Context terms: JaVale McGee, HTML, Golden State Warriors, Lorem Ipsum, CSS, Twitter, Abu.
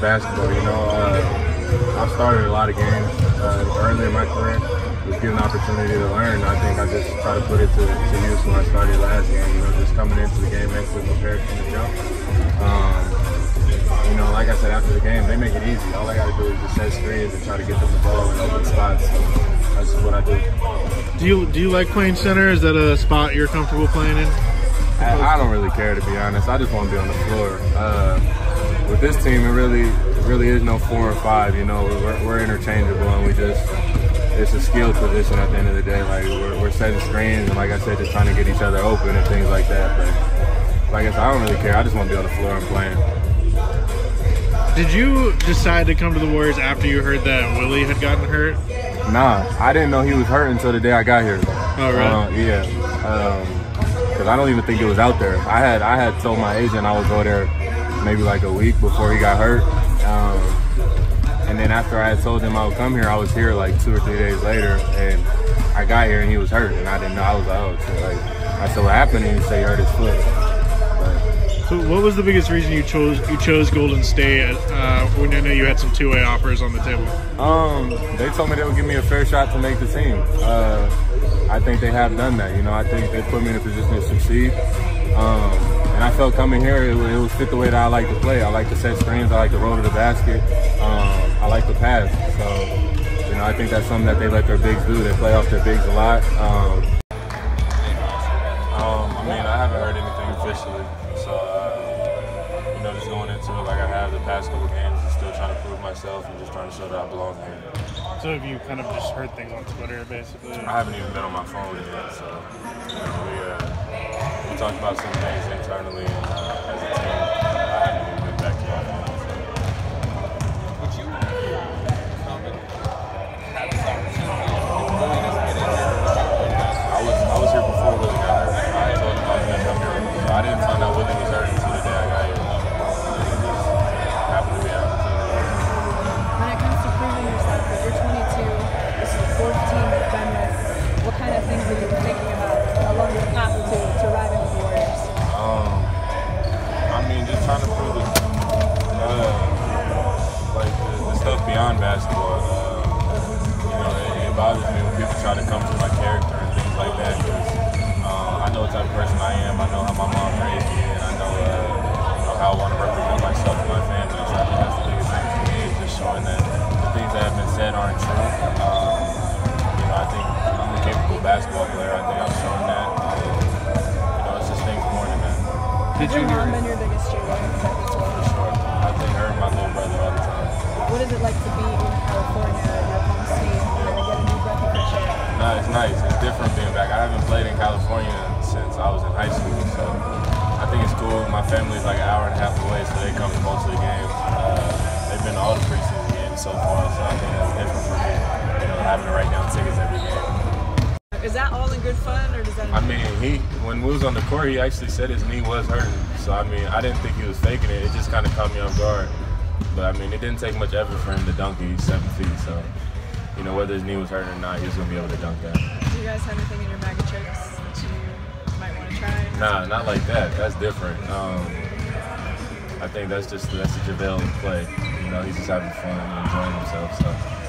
basketball, you know. I've started a lot of games early in my career. Just get an opportunity to learn. I think I just try to put it to use when I started last game, you know, just coming into the game mentally prepared from the jump. You know, like I said, after the game, they make it easy. All I got to do is just set screens and try to get them the ball in open spots. So that's just what I do. Do you like playing center? Is that a spot you're comfortable playing in? I don't really care, to be honest. I just want to be on the floor. With this team, it really is no 4 or 5. You know, we're interchangeable, and it's a skill position at the end of the day. Like we're setting screens, and like I said, just trying to get each other open and things like that. But like I said, I don't really care. I just want to be on the floor and playing. Did you decide to come to the Warriors after you heard that Willie had gotten hurt? Nah, I didn't know he was hurt until the day I got here. Oh, right. Yeah, because I don't even think it was out there. I had told my agent I would go there maybe like a week before he got hurt. And then after I had told him I would come here, I was here like 2 or 3 days later. And I got here and he was hurt, and I didn't know. I was like, oh, like, I said, what happened? And he said he hurt his foot. So what was the biggest reason you chose Golden State when I know you had some two-way offers on the table? They told me they would give me a fair shot to make the team. I think they have done that. You know, I think they put me in a position to succeed. And I felt coming here, it would fit the way that I like to play. I like to set screens. I like to roll to the basket. I like to pass. So, you know, I think that's something that they let their bigs do. They play off their bigs a lot. I mean, I haven't heard anything officially. Just going into it like I have the past couple games and still trying to prove myself and just trying to show that I belong here. So have you kind of just heard things on Twitter, basically? I haven't even been on my phone yet, so we talked about some things internally and as a team. I haven't even been back to my phone. Would you come and have this opportunity if Willie doesn't get in here? I was here before Willie got hurt. I told him I was going to come here. So I didn't find out Willie was hurt until the day I got here. Basketball, you know, it bothers me when people try to come to my character and things like that, because I know what type of person I am. I know how my mom raised me, and I know, you know, how I want to represent myself and my family. So I think that's the biggest thing for me, is just showing that the things that have been said aren't true. You know, I think I'm a capable basketball player. I think I've shown that. You know, it's just things more than that. Did you mom and your biggest cheerleader? What is it like to be in California, your home state, and get a new breath of fresh air? No, it's nice. It's different being back. I haven't played in California since I was in high school, so I think it's cool. My family's like an hour and a half away, so they come to most of the games. They've been to all the preseason games so far, so I think that's different for me, you know, having to write down tickets every game. Is that all in good fun, or does that? I mean, when we was on the court, he actually said his knee was hurting. So I mean, I didn't think he was faking it. It just kind of caught me off guard. But I mean, it didn't take much effort for him to dunk it. He's 7 feet, so you know, whether his knee was hurt or not, he was gonna be able to dunk that. Do you guys have anything in your bag of tricks that you might want to try? Nah, not like that. That's different. I think that's the JaVale play. You know, he's just having fun and enjoying himself. So.